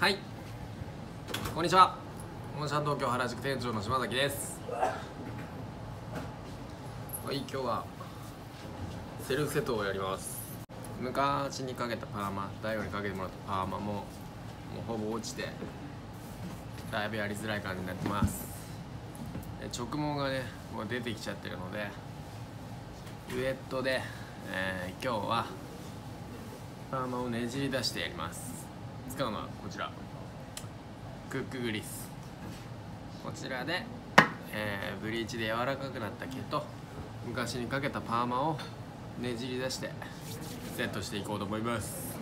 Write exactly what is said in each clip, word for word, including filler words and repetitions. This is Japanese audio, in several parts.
はい、こんにちは。御社東京原宿店長の島崎です。はい、今日はセルフセットをやります。昔にかけたパーマ、大悟にかけてもらったパーマももうほぼ落ちて、だいぶやりづらい感じになってます。直毛がね、もう出てきちゃってるので、ウエットで、えー、今日はパーマをねじり出してやります。使うのはこちら、クックグリス。こちらで、えー、ブリーチで柔らかくなった毛と昔にかけたパーマをねじり出してセットしていこうと思います。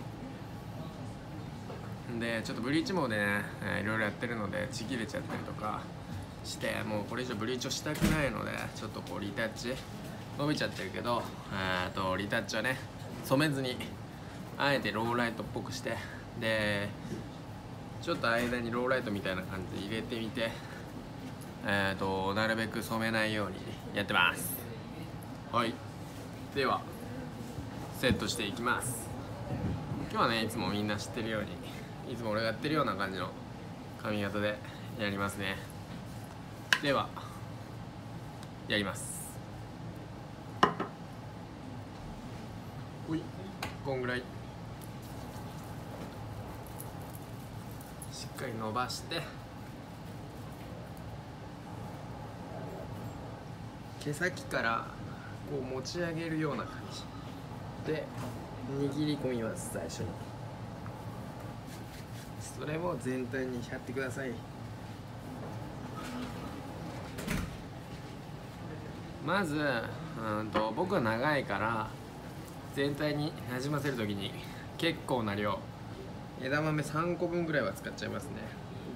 で、ちょっとブリーチもね、えー、いろいろやってるのでちぎれちゃったりとかして、もうこれ以上ブリーチをしたくないので、ちょっとこうリタッチ伸びちゃってるけど、えー、とリタッチはね染めずに、あえてローライトっぽくして、でちょっと間にローライトみたいな感じで入れてみて、えー、となるべく染めないようにやってます。はい、ではセットしていきます。今日はね、いつもみんな知ってるように、いつも俺がやってるような感じの髪型でやりますね。ではやります。おい、こんぐらいしっかり伸ばして、毛先からこう持ち上げるような感じで握り込みます。最初にそれを全体にやってください。まずうんと僕は長いから全体になじませるときに結構な量、枝豆さんこぶんぐらいは使っちゃいますね。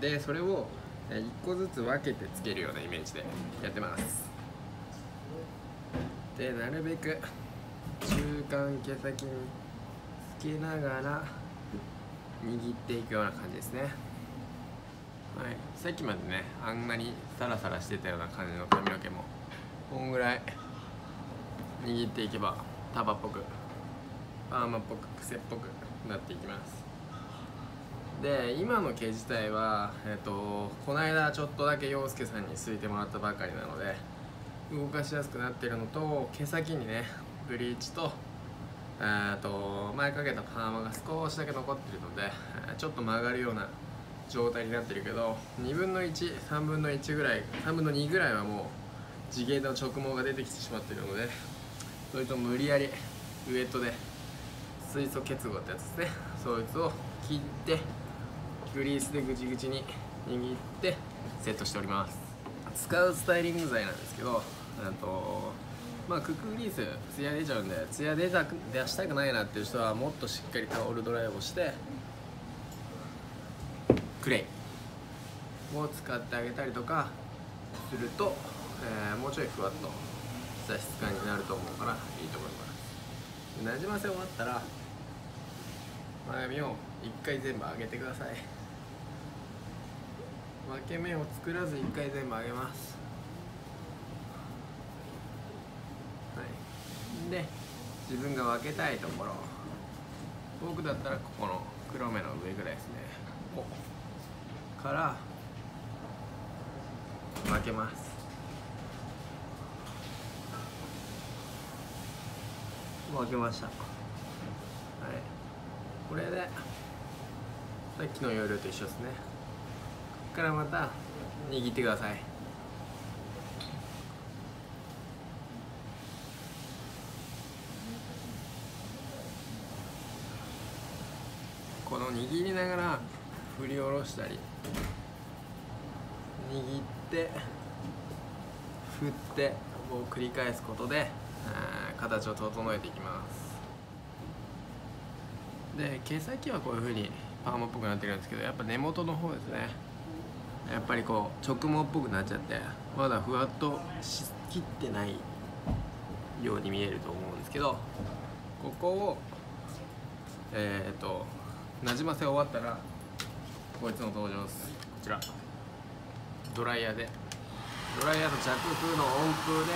でそれをいっこずつ分けてつけるようなイメージでやってます。でなるべく中間毛先につけながら握っていくような感じですね。はい、さっきまでね、あんなにサラサラしてたような感じの髪の毛もこんぐらい握っていけば束っぽく、パーマっぽく、癖っぽくなっていきます。で今の毛自体は、えー、とこの間ちょっとだけ陽介さんにすいてもらったばかりなので、動かしやすくなってるのと、毛先にねブリーチ と, ーと前かけたパーマが少しだけ残ってるので、ちょっと曲がるような状態になってるけど、にぶんのいち、さんぶんのいちぐらい、さんぶんのにぐらいはもう地毛の直毛が出てきてしまってるので、それと無理やりウエットで水素結合ってやつですね、そいつを切ってグリースでぐちぐちに握ってセットしております。使うスタイリング剤なんですけど、あと、まあ、クックグリースツヤ出ちゃうんで、ツヤ出したくないなっていう人はもっとしっかりタオルドライをしてクレイを使ってあげたりとかすると、えー、もうちょいふわっとした質感になると思うからいいと思います。なじませ終わったら前髪をいっかい全部上げてください。分け目を作らずいっかい全部上げます。はい、で自分が分けたいところ、僕だったらここの黒目の上ぐらいですね、ここから分けます。分けました。はい、これでさっきの要領と一緒ですね。ここからまた握ってください。この握りながら振り下ろしたり、握って振ってを繰り返すことで形を整えていきます。で毛先はこういうふうにパーマっぽくなってるんですけど、やっぱ根元の方ですね、やっぱりこう直毛っぽくなっちゃって、まだふわっとしきってないように見えると思うんですけど、ここをえっとなじませ終わったら、こいつの登場です。こちらドライヤーで、ドライヤーと弱風の温風で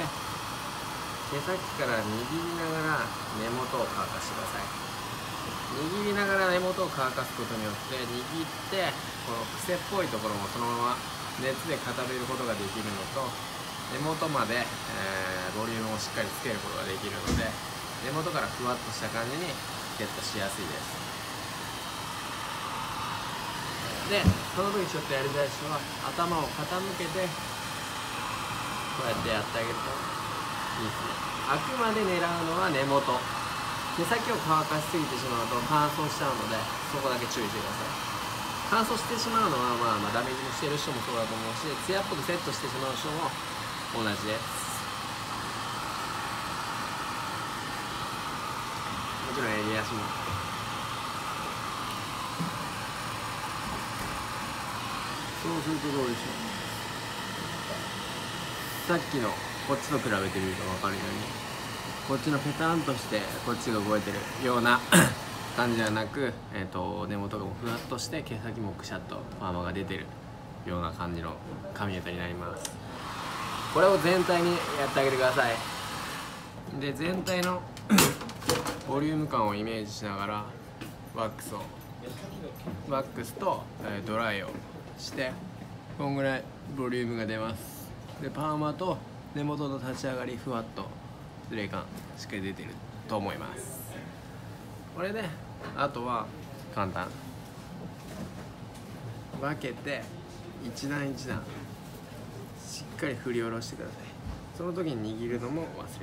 毛先から握りながら根元を乾かしてください。握りながら根元を乾かすことによって握ってこの癖っぽいところもそのまま熱で固めることができるのと、根元まで、えー、ボリュームをしっかりつけることができるので、根元からふわっとした感じにゲットしやすいです。でその時ちょっとやりたい人は頭を傾けてこうやってやってあげるといいですね。あくまで狙うのは根元、毛先を乾かしすぎてしまうと乾燥しちゃうので、そこだけ注意してください。乾燥してしまうのは、まあ、まあダメージにしてる人もそうだと思うし、艶っぽくセットしてしまう人も同じです。もちろん襟足もそうするとどうでしょう。さっきのこっちと比べてみると分かるように、こっちのペタンとしてこっちが動いてるような感じではなく、えー、と根元がふわっとして毛先もくしゃっとパーマが出てるような感じの髪型になります。これを全体にやってあげてください。で全体のボリューム感をイメージしながらワックスをワックスとドライをしてこんぐらいボリュームが出ます。でパーマと根元の立ち上がりふわっとスレ感しっかり出てると思います。これであとは簡単、分けて一段一段しっかり振り下ろしてください。その時に握るのも忘れず、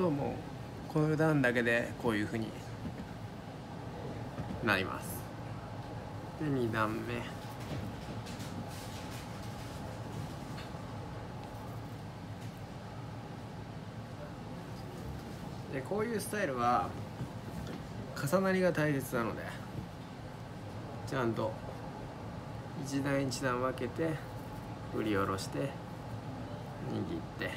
どうもこの段だけでこういう風になります。でにだんめ、でこういうスタイルは重なりが大切なので、ちゃんと一段一段分けて振り下ろして握って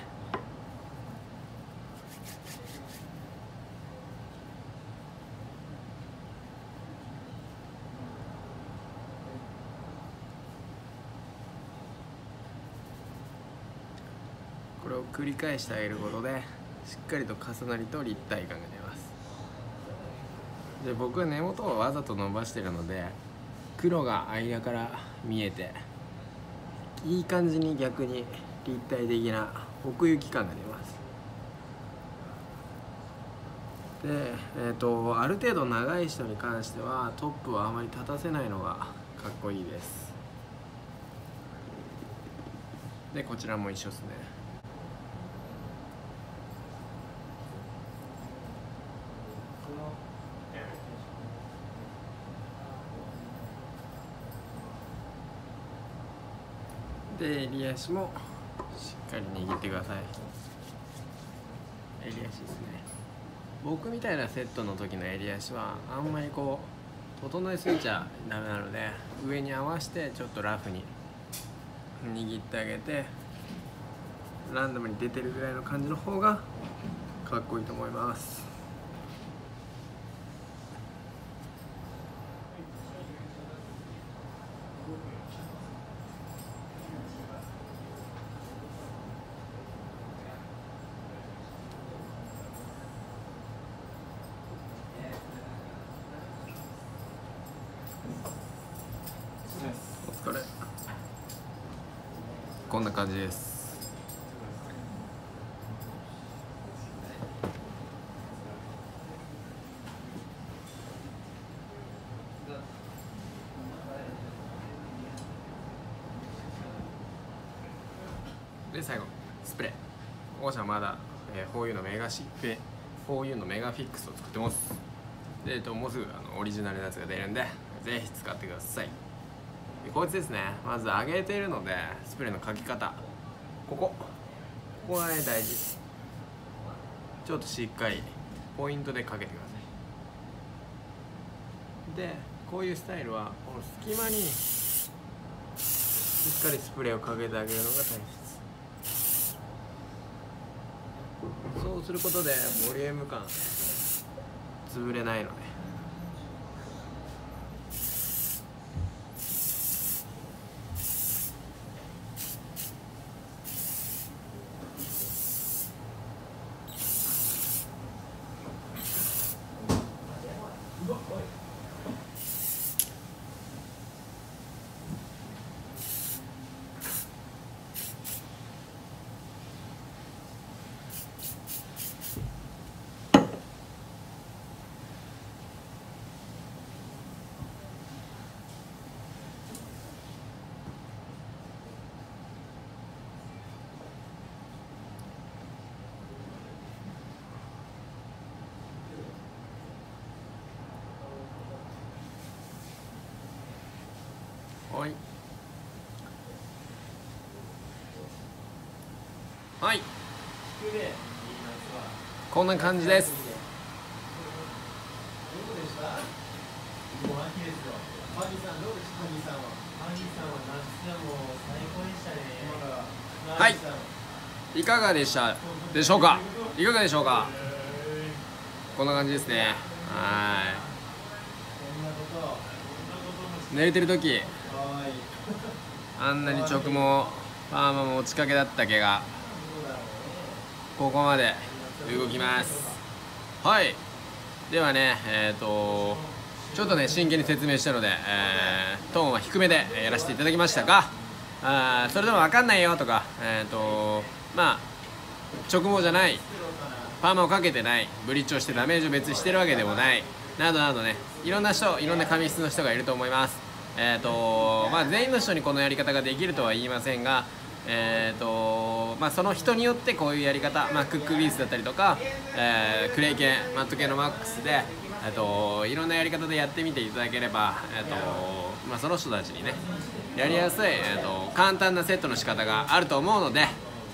これを繰り返してあげることでしっかりと重なりと立体感が出ます。で僕は根元をわざと伸ばしてるので黒が間から見えていい感じに逆に立体的な奥行き感が出ます。で、えー、とある程度長い人に関してはトップはあまり立たせないのがかっこいいです。でこちらも一緒ですね。で襟足もしっかり握ってください。襟足ですね。僕みたいなセットの時の襟足はあんまりこう整えすぎちゃダメなので、上に合わせてちょっとラフに握ってあげてランダムに出てるぐらいの感じの方がかっこいいと思います。こんな感じです。で最後スプレー、オーシャンまだ、えー、フォーユー のメガシッペ フォーユー のメガフィックスを作ってます。で、えっと、もうすぐあのオリジナルのやつが出るんでぜひ使ってください。こいつですね、まず上げているのでスプレーのかき方、ここここがね大事、ちょっとしっかりポイントでかけてください。でこういうスタイルはこの隙間にしっかりスプレーをかけてあげるのが大切。そうすることでボリューム感潰れないので、はいはい、こんな感じです。はい、いかがでしたでしょうか。いかがでしょうか。こんな感じですね。はい、寝れてる時あんなに直毛パーマも落ちかけだった毛がここまで動きます。はい、ではね、えっとちょっとね真剣に説明したので、えー、トーンは低めでやらせていただきましたが、あそれでも分かんないよとか、えっとまあ直毛じゃない、パーマをかけてない、ブリッジをしてダメージを別にしてるわけでもないなどなどね、いろんな人、いろんな髪質の人がいると思います。えっとまあ全員の人にこのやり方ができるとは言いませんが、えーとまあ、その人によってこういうやり方、まあ、クックビーズだったりとか、えー、クレイ系マット系のマックスで、えー、といろんなやり方でやってみていただければ、えーとまあ、その人たちにねやりやすい、えー、と簡単なセットの仕方があると思うので、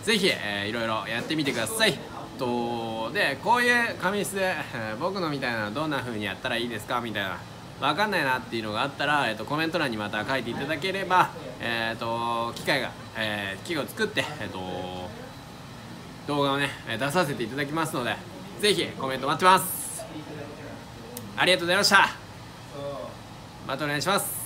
ぜひ、えー、いろいろやってみてください。とでこういう髪質で僕のみたいなのどんな風にやったらいいですかみたいな、分かんないなっていうのがあったら、えー、とコメント欄にまた書いていただければ、えー、と機械が、えー、機械を作って、えー、と動画をね出させていただきますので、ぜひコメント待ってます。ありがとうございました。またお願いします。